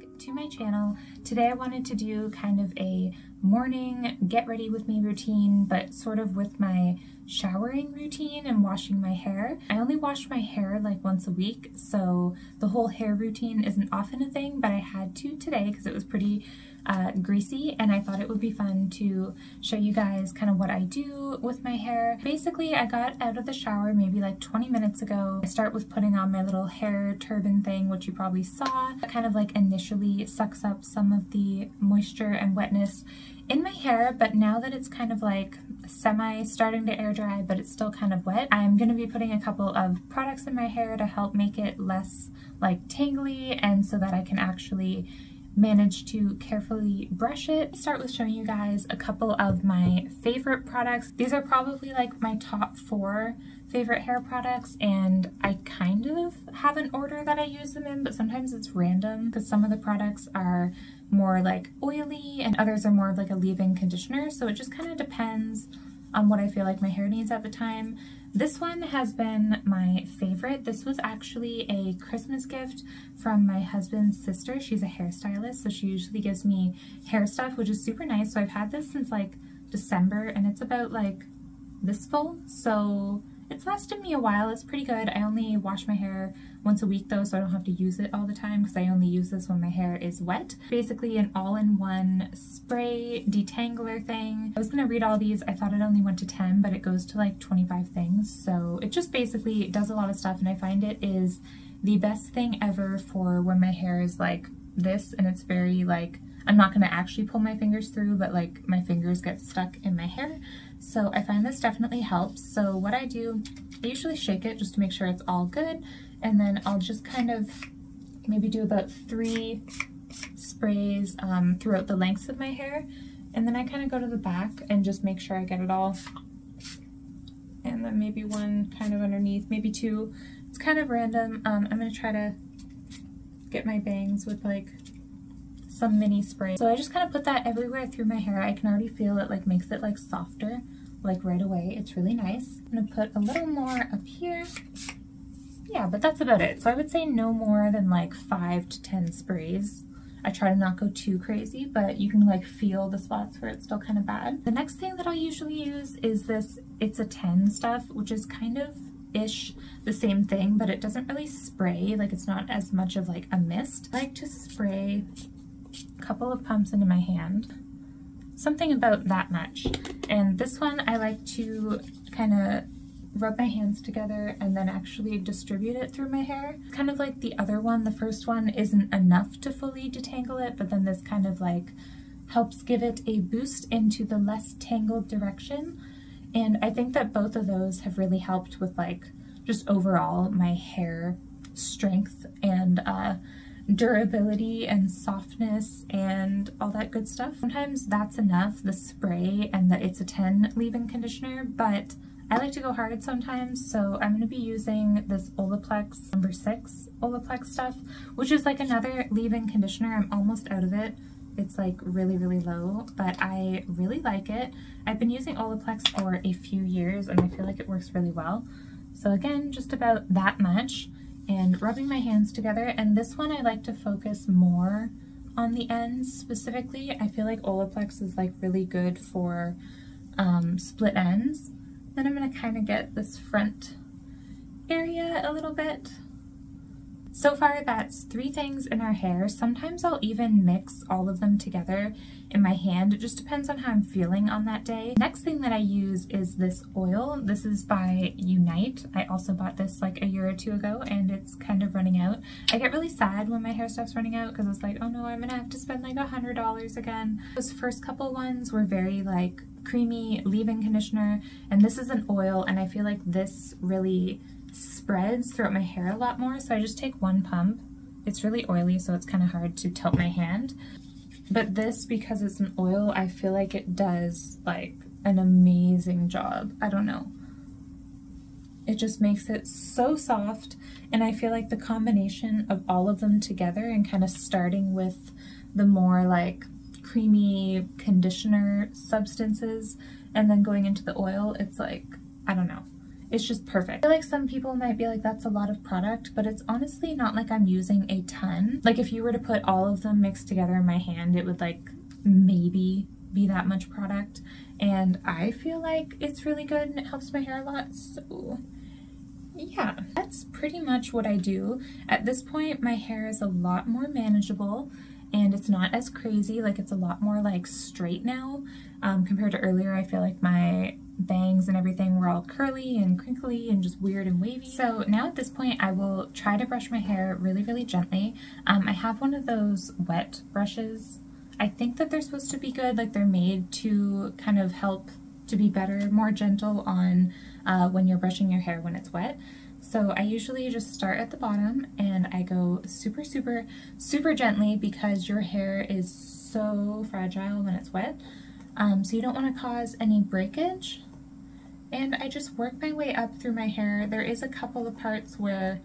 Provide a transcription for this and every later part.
back to my channel. Today I wanted to do kind of a morning get ready with me routine, but sort of with my showering routine and washing my hair. I only wash my hair like once a week, so the whole hair routine isn't often a thing, but I had to today because it was pretty greasy, and I thought it would be fun to show you guys kind of what I do with my hair. Basically, I got out of the shower maybe like 20 minutes ago. I start with putting on my little hair turban thing, which you probably saw. That kind of like initially sucks up some of the moisture and wetness in my hair, but now that it's kind of like semi starting to air dry, but it's still kind of wet, I'm going to be putting a couple of products in my hair to help make it less like tangly, and so that I can actually manage to carefully brush it. I'll start with showing you guys a couple of my favorite products. These are probably like my top four favorite hair products, and I kind of have an order that I use them in, but sometimes it's random because some of the products are more like oily and others are more of like a leave-in conditioner, so it just kind of depends on what I feel like my hair needs at the time. This one has been my favorite. This was actually a Christmas gift from my husband's sister. She's a hairstylist, so she usually gives me hair stuff, which is super nice. So I've had this since like December, and it's about like this full, so it's lasted me a while. It's pretty good. I only wash my hair once a week though, so I don't have to use it all the time because I only use this when my hair is wet. Basically an all-in-one spray detangler thing. I was gonna read all these. I thought it only went to 10, but it goes to like 25 things. So it just basically does a lot of stuff, and I find it is the best thing ever for when my hair is like this and it's very like, I'm not gonna actually pull my fingers through, but like my fingers get stuck in my hair. So I find this definitely helps. So what I do, I usually shake it just to make sure it's all good. And then I'll just kind of maybe do about 3 sprays throughout the lengths of my hair. And then I kind of go to the back and just make sure I get it all. And then maybe one kind of underneath, maybe 2. It's kind of random. I'm gonna try to get my bangs with like some mini spray. So I just kind of put that everywhere through my hair. I can already feel it like makes it like softer, like right away. It's really nice. I'm gonna put a little more up here. Yeah, but that's about it. So I would say no more than like 5 to 10 sprays. I try to not go too crazy, but you can like feel the spots where it's still kind of bad. The next thing that I'll usually use is this It's a 10 stuff, which is kind of ish the same thing, but it doesn't really spray. Like it's not as much of like a mist. I like to spray a couple of pumps into my hand, something about that much. And this one I like to kind of rub my hands together and then actually distribute it through my hair. Kind of like the other one, the first one isn't enough to fully detangle it, but then this kind of like helps give it a boost into the less tangled direction. And I think that both of those have really helped with like just overall my hair strength and durability and softness and all that good stuff. Sometimes that's enough, the spray and the It's a 10 leave-in conditioner, but I like to go hard sometimes, so I'm going to be using this Olaplex number 6 Olaplex stuff, which is like another leave-in conditioner. I'm almost out of it. It's like really, really low, but I really like it. I've been using Olaplex for a few years and I feel like it works really well. So again, just about that much, and rubbing my hands together. And this one I like to focus more on the ends specifically. I feel like Olaplex is like really good for split ends. Then I'm going to kind of get this front area a little bit. So far that's 3 things in our hair. Sometimes I'll even mix all of them together in my hand. It just depends on how I'm feeling on that day. Next thing that I use is this oil. This is by Unite. I also bought this like a year or 2 ago, and it's kind of running out. I get really sad when my hair stuff's running out because it's like, oh no, I'm gonna have to spend like $100 again. Those first couple ones were very like creamy leave-in conditioner, and this is an oil, and I feel like this really spreads throughout my hair a lot more, so I just take one pump. It's really oily, so it's kind of hard to tilt my hand, but this, because it's an oil, I feel like it does like an amazing job. I don't know, it just makes it so soft, and I feel like the combination of all of them together and kind of starting with the more like creamy conditioner substances and then going into the oil, it's like, I don't know, It's just perfect. I feel like some people might be like, that's a lot of product, but it's honestly not like I'm using a ton. Like if you were to put all of them mixed together in my hand, it would like maybe be that much product. And I feel like it's really good and it helps my hair a lot. So yeah, that's pretty much what I do. At this point, my hair is a lot more manageable and it's not as crazy. Like it's a lot more like straight now compared to earlier. I feel like my bangs and everything were all curly and crinkly and just weird and wavy. So now at this point I will try to brush my hair really gently. I have one of those wet brushes. I think that they're supposed to be good, like they're made to kind of help to be better, more gentle on when you're brushing your hair when it's wet. So I usually just start at the bottom and I go super gently because your hair is so fragile when it's wet. So you don't want to cause any breakage. And I just work my way up through my hair. There is a couple of parts where,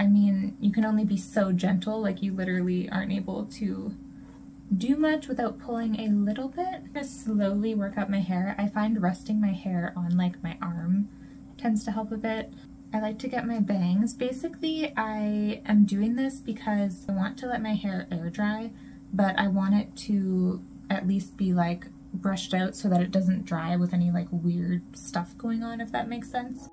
I mean, you can only be so gentle, like you literally aren't able to do much without pulling a little bit. I'm gonna slowly work up my hair. I find resting my hair on like my arm tends to help a bit. I like to get my bangs. Basically, I am doing this because I want to let my hair air dry, but I want it to at least be like brushed out so that it doesn't dry with any like weird stuff going on, if that makes sense.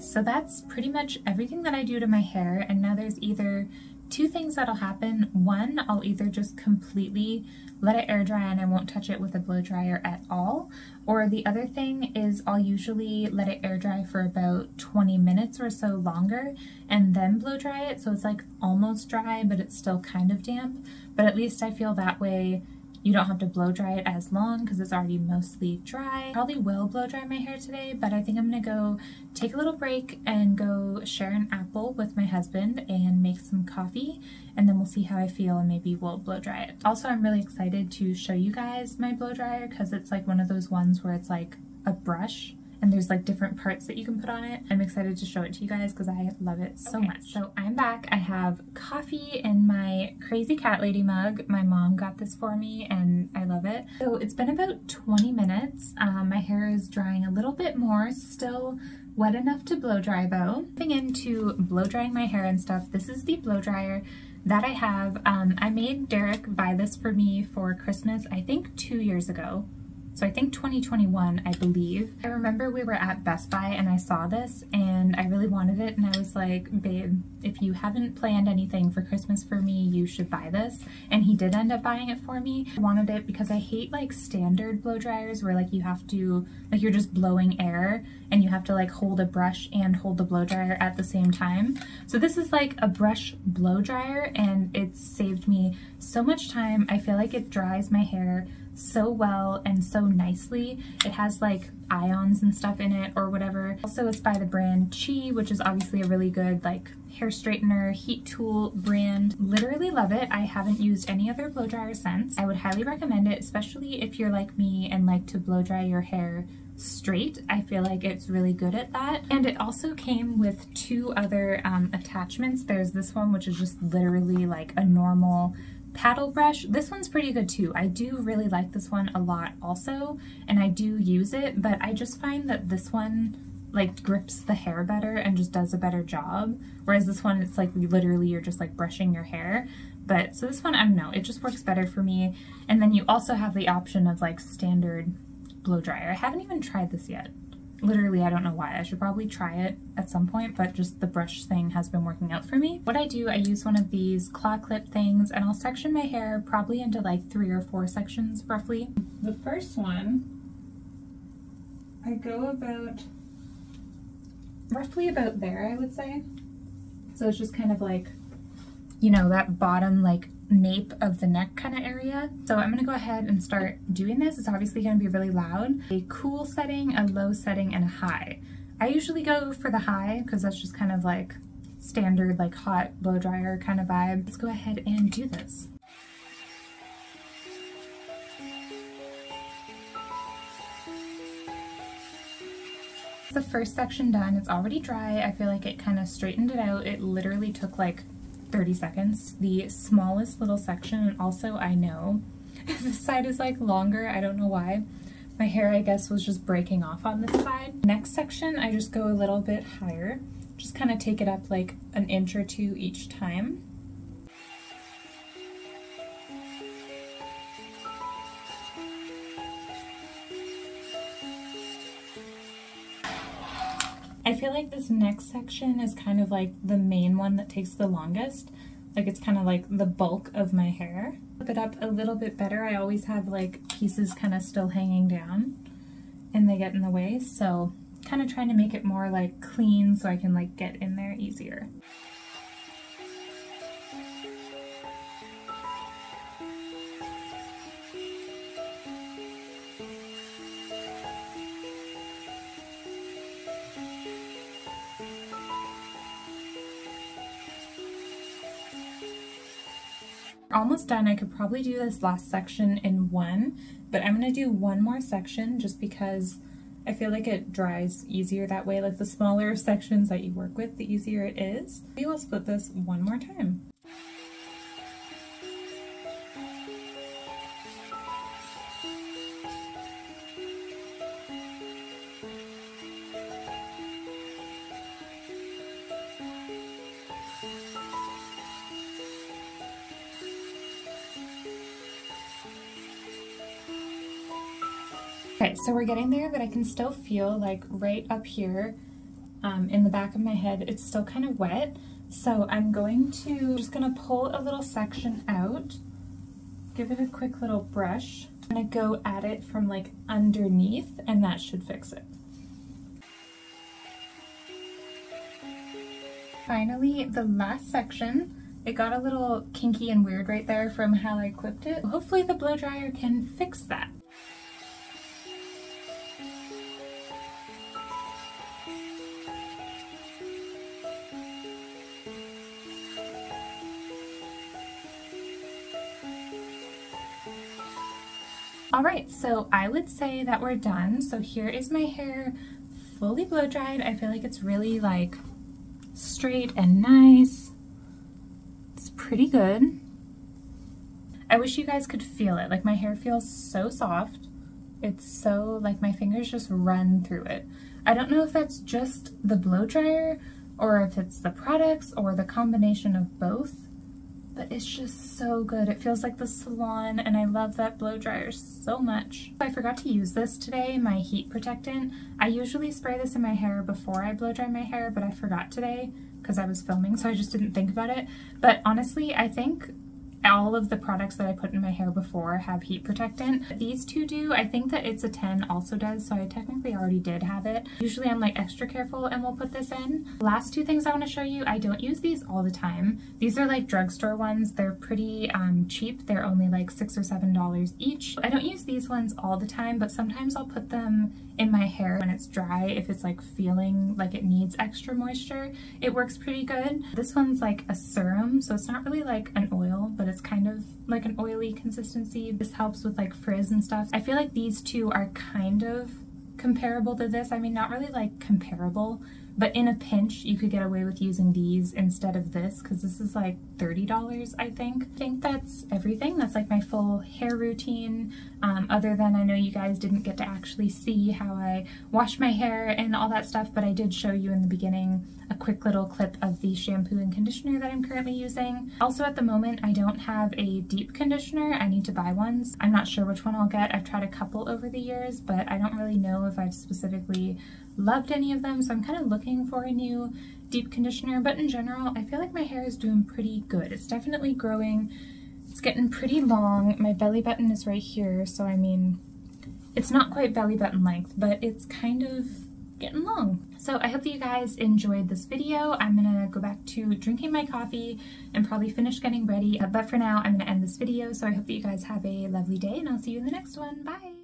So that's pretty much everything that I do to my hair, and now there's either two things that'll happen. One, I'll either just completely let it air dry and I won't touch it with a blow dryer at all, or the other thing is I'll usually let it air dry for about 20 minutes or so longer and then blow dry it, so it's like almost dry but it's still kind of damp, but at least I feel that way you don't have to blow dry it as long because it's already mostly dry. I probably will blow dry my hair today, but I think I'm gonna go take a little break and go share an apple with my husband and make some coffee, and then we'll see how I feel and maybe we'll blow dry it. Also, I'm really excited to show you guys my blow dryer because it's like one of those ones where it's like a brush and there's like different parts that you can put on it. I'm excited to show it to you guys because I love it so much. So I'm back. I have coffee in my crazy cat lady mug. My mom got this for me and I love it. So it's been about 20 minutes. My hair is drying a little bit more, still wet enough to blow dry though. Jumping into blow drying my hair and stuff, this is the blow dryer that I have. I made Derek buy this for me for Christmas, I think 2 years ago. So I think 2021, I believe. I remember we were at Best Buy and I saw this and I really wanted it and I was like, babe, if you haven't planned anything for Christmas for me, you should buy this. And he did end up buying it for me. I wanted it because I hate like standard blow dryers where like you have to, like you're just blowing air and you have to like hold a brush and hold the blow dryer at the same time. So this is like a brush blow dryer and it saved me so much time. I feel like it dries my hair so well and so nicely. It has like ions and stuff in it or whatever. Also, it's by the brand Chi, which is obviously a really good like hair straightener, heat tool brand. Literally love it. I haven't used any other blow dryer since. I would highly recommend it, especially if you're like me and like to blow dry your hair straight. I feel like it's really good at that. And it also came with two other attachments. There's this one, which is just literally like a normal paddle brush. This one's pretty good too. I do really like this one a lot also, and I do use it, but I just find that this one like grips the hair better and just does a better job. Whereas this one, it's like literally you're just like brushing your hair. But so this one, I don't know, it just works better for me. And then you also have the option of like standard blow dryer. I haven't even tried this yet. Literally, I don't know why. I should probably try it at some point, but just the brush thing has been working out for me. What I do, I use one of these claw clip things and I'll section my hair probably into like 3 or 4 sections roughly. The first one, I go about roughly about there, I would say. So it's just kind of like, you know, that bottom like nape of the neck kind of area. So I'm going to go ahead and start doing this. It's obviously going to be really loud. A cool setting, a low setting, and a high. I usually go for the high because that's just kind of like standard like hot blow dryer kind of vibe. Let's go ahead and do this. The first section done. It's already dry. I feel like it kind of straightened it out. It literally took like 30 seconds, the smallest little section. And also, I know this side is like longer, I don't know why. My hair, I guess, was just breaking off on this side. Next section, I just go a little bit higher. Just kind of take it up like an inch or two each time. I feel like this next section is kind of like the main one that takes the longest. Like it's kind of like the bulk of my hair. Flip it up a little bit better. I always have like pieces kind of still hanging down and they get in the way, so kind of trying to make it more like clean so I can like get in there easier. Almost done. I could probably do this last section in one, but I'm gonna do one more section just because I feel like it dries easier that way. Like the smaller sections that you work with, the easier it is. We will split this one more time. Okay, so we're getting there, but I can still feel like right up here in the back of my head, it's still kind of wet. So I'm just gonna pull a little section out, give it a quick little brush. I'm gonna go at it from like underneath, and that should fix it. Finally, the last section. It got a little kinky and weird right there from how I clipped it. Hopefully the blow dryer can fix that. Alright, so I would say that we're done. So here is my hair fully blow dried. I feel like it's really like straight and nice. It's pretty good. I wish you guys could feel it. Like my hair feels so soft. It's so like my fingers just run through it. I don't know if that's just the blow dryer or if it's the products or the combination of both. But it's just so good. It feels like the salon, and I love that blow dryer so much. I forgot to use this today, my heat protectant. I usually spray this in my hair before I blow dry my hair, but I forgot today because I was filming, so I just didn't think about it. But honestly, I think all of the products that I put in my hair before have heat protectant. These two do. I think that It's a 10 also does, so I technically already did have it. Usually I'm like extra careful and we'll put this in. Last two things I want to show you, I don't use these all the time. These are like drugstore ones. They're pretty cheap. They're only like $6 or $7 each. I don't use these ones all the time, but sometimes I'll put them in my hair when it's dry, if it's like feeling like it needs extra moisture. It works pretty good. This one's like a serum, so it's not really like an oil, but it's kind of like an oily consistency. This helps with like frizz and stuff. I feel like these two are kind of comparable to this. I mean, not really like comparable, but in a pinch, you could get away with using these instead of this, because this is like $30, I think. I think that's everything. That's like my full hair routine. Other than I know you guys didn't get to actually see how I wash my hair and all that stuff, but I did show you in the beginning a quick little clip of the shampoo and conditioner that I'm currently using. Also at the moment, I don't have a deep conditioner. I need to buy ones. I'm not sure which one I'll get. I've tried a couple over the years, but I don't really know if I've specifically loved any of them, so I'm kind of looking for a new deep conditioner. But in general, I feel like my hair is doing pretty good. It's definitely growing. It's getting pretty long. My belly button is right here, so I mean, it's not quite belly button length, but it's kind of getting long. So I hope that you guys enjoyed this video. I'm gonna go back to drinking my coffee and probably finish getting ready, but for now I'm gonna end this video. So I hope that you guys have a lovely day, and I'll see you in the next one. Bye!